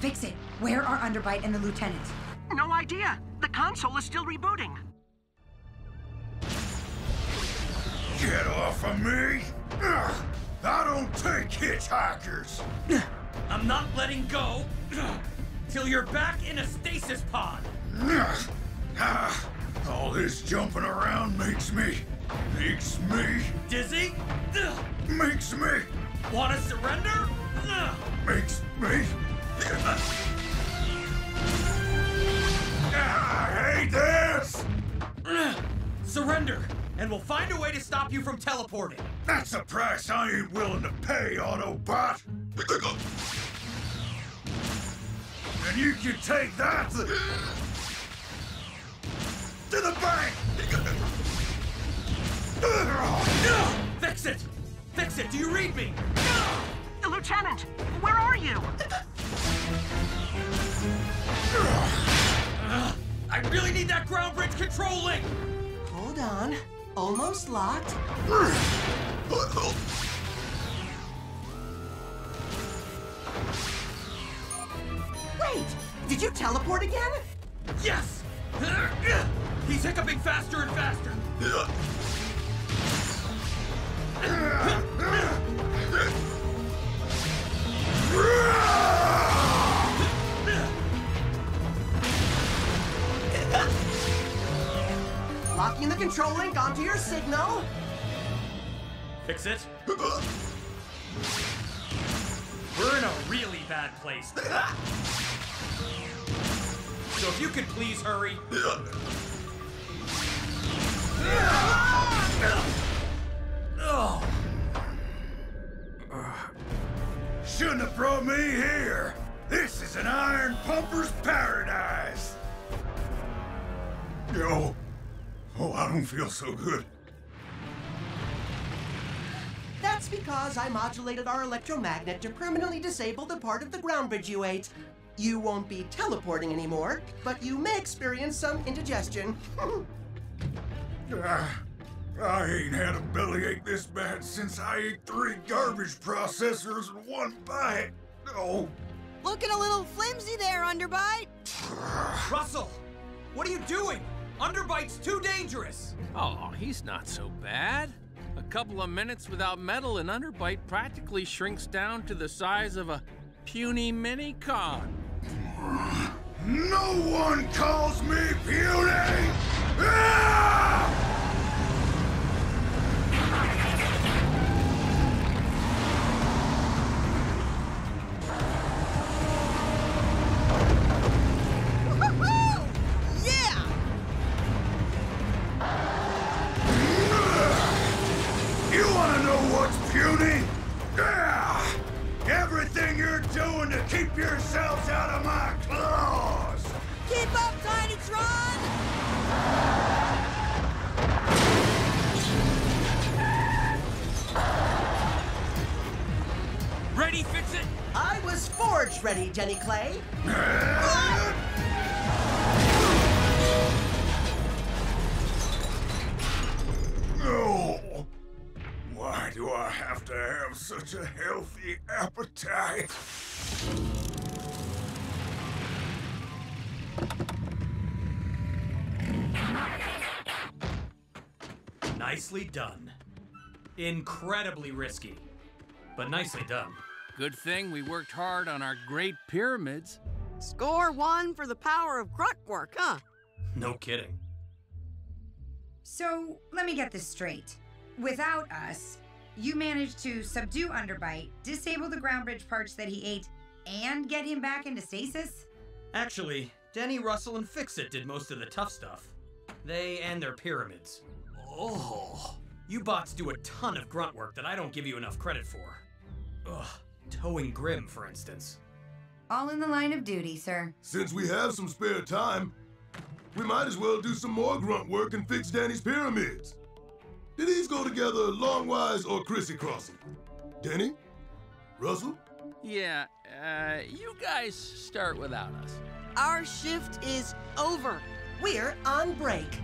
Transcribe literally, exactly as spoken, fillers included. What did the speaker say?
Fixit, where are Underbite and the lieutenant? No idea. The console is still rebooting. Get off of me! Ugh. I don't take hitchhikers! I'm not letting go till you're back in a stasis pod! All this jumping around makes me... makes me... dizzy? Makes me... want to surrender? Makes me... I hate this! Surrender! And we'll find a way to stop you from teleporting. That's a price I ain't willing to pay, Autobot. And you can take that to, to the bank. Fix it. Fix it. Do you read me? Lieutenant, where are you? I really need that Groundbridge control link. Hold on. Almost locked. Wait! Did you teleport again? Yes! He's hiccuping faster and faster. Locking the control link onto your signal. Fix it. We're in a really bad place. So if you could please hurry. Shouldn't have brought me here. This is an iron pumper's paradise. Yo. Oh, I don't feel so good. That's because I modulated our electromagnet to permanently disable the part of the Groundbridge you ate. You won't be teleporting anymore, but you may experience some indigestion. uh, I ain't had a bellyache this bad since I ate three garbage processors in one bite. Oh. Looking a little flimsy there, Underbite. Russell, what are you doing? Underbite's too dangerous! Oh, he's not so bad. A couple of minutes without metal and Underbite practically shrinks down to the size of a puny mini con. No one calls me puny! Ah! Keep yourselves out of my claws! Keep up, Tiny Tron! Ready, fix it? I was forged ready, Jenny Clay. Oh! Why do I have to have such a healthy appetite? Nicely done. Incredibly risky, but nicely done. Good thing we worked hard on our great pyramids. Score one for the power of grunt work, huh? No kidding. So, let me get this straight. Without us, you managed to subdue Underbite, disable the Groundbridge parts that he ate, and get him back into stasis? Actually, Denny, Russell, and Fixit did most of the tough stuff. They and their pyramids. Oh, you bots do a ton of grunt work that I don't give you enough credit for. Ugh, towing Grimm, for instance. All in the line of duty, sir. Since we have some spare time, we might as well do some more grunt work and fix Danny's pyramids. Did these go together longwise or crissy-crossy? Denny? Russell? Yeah, uh, you guys start without us. Our shift is over. We're on break.